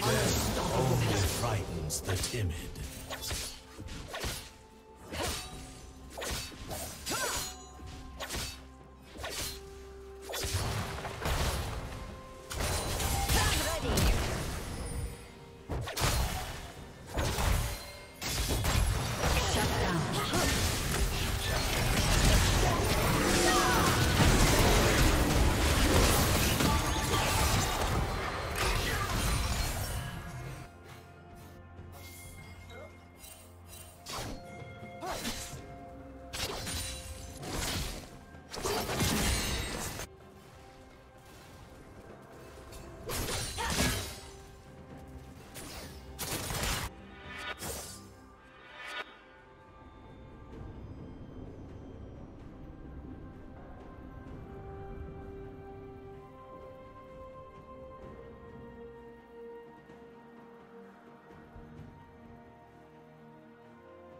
Death only frightens the timid.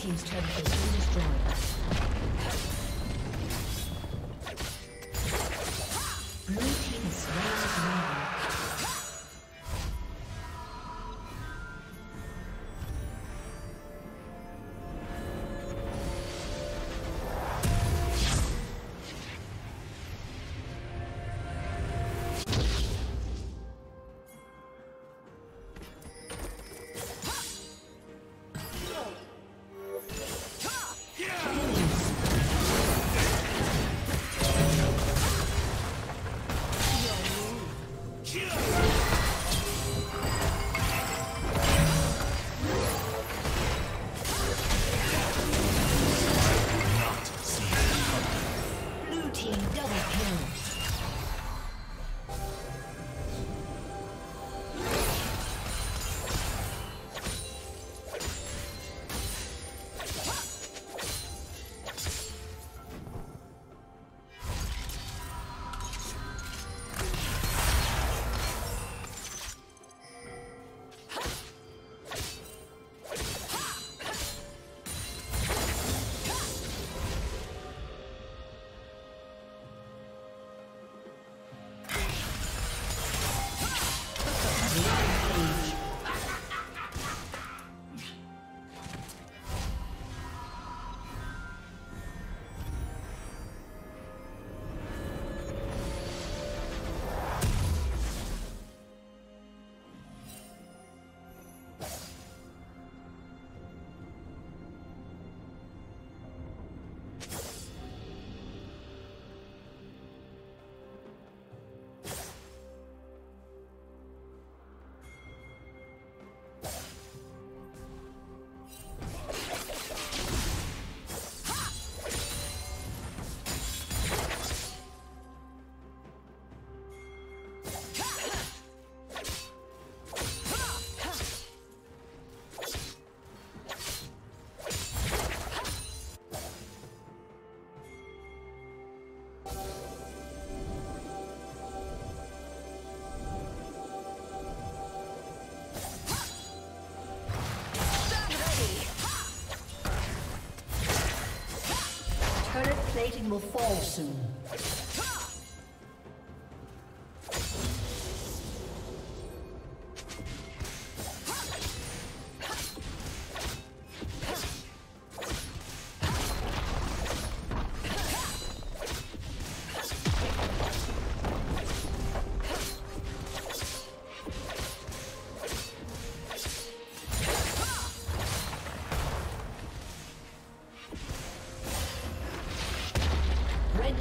Team's turret has been destroyed. Blue team is now winning. Yeah! plating will fall soon.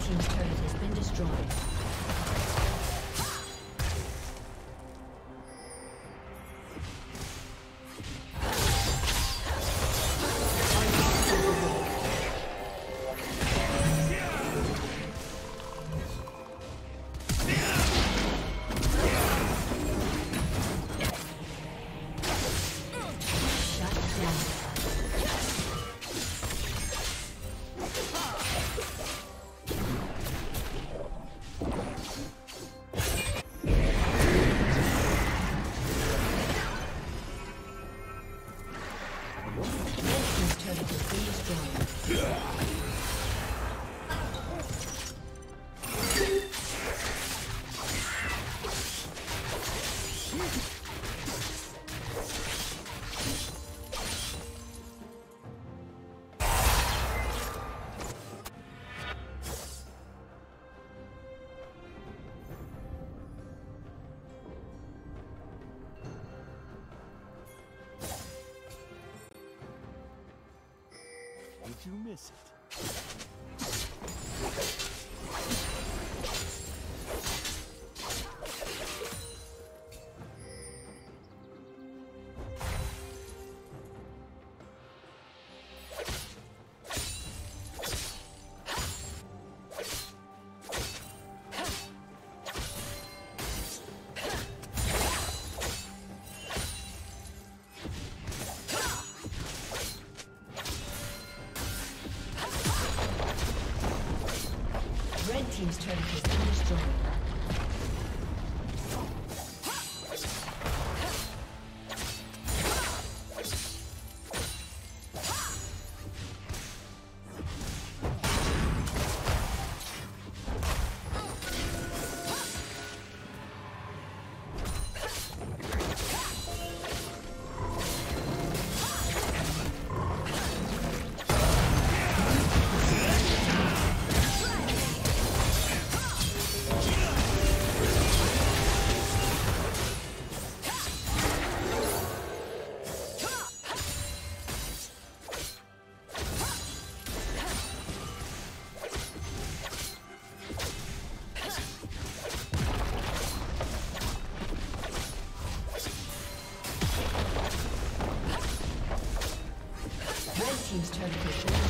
Team's turret has been destroyed. Did you miss it? Team's turret has been destroyed. Team's turn to destroy.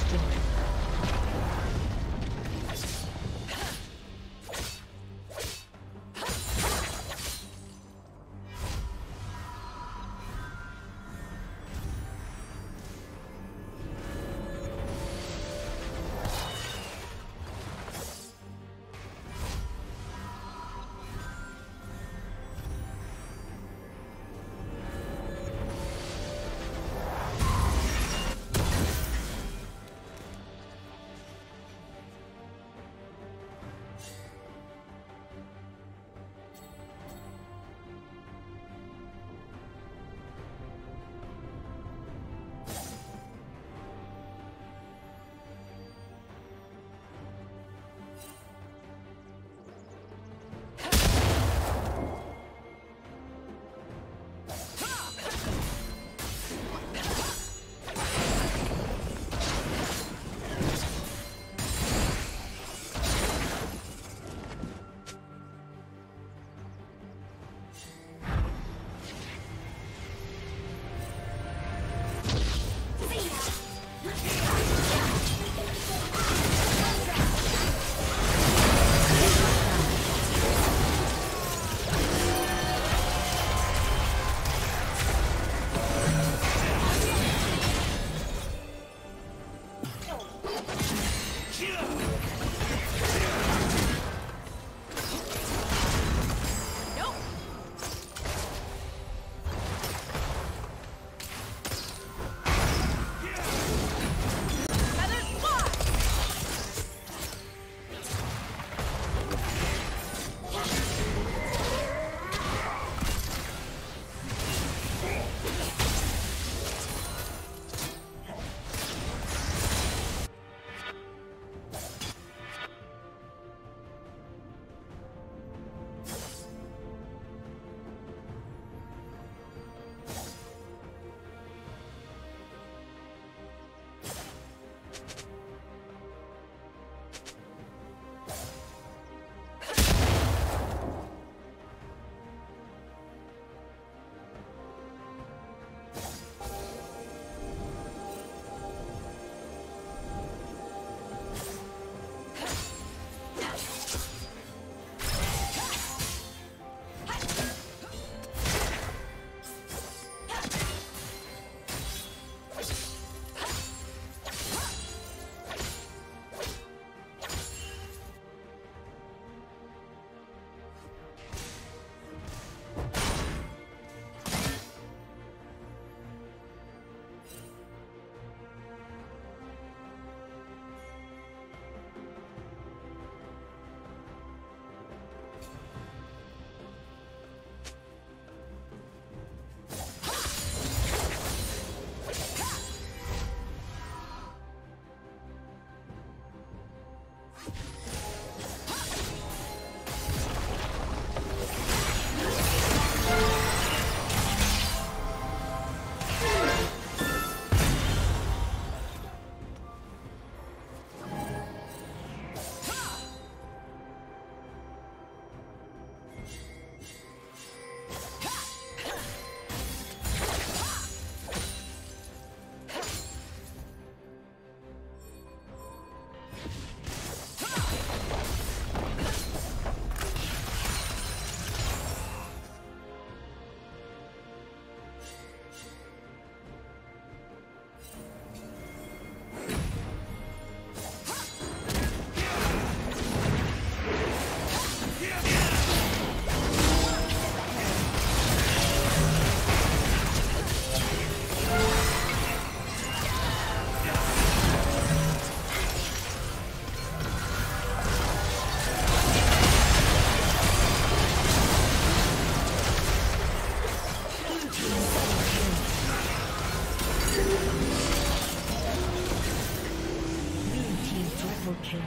kill. Many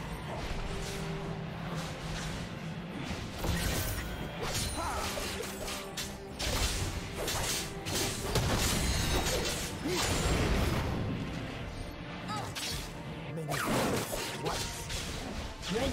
things. What? Red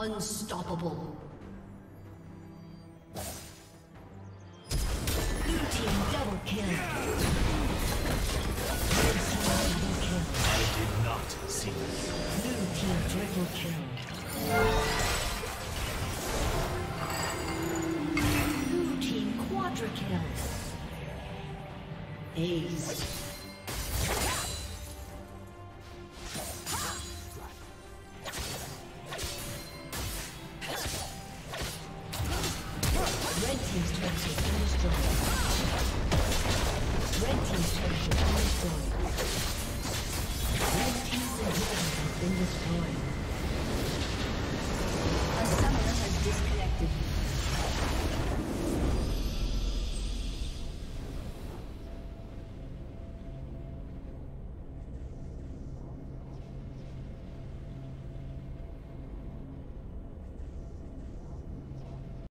Unstoppable. Blue team double kill. Red team double kill. I did not see this. Blue team triple kill. Ace. Red team's turret has been destroyed.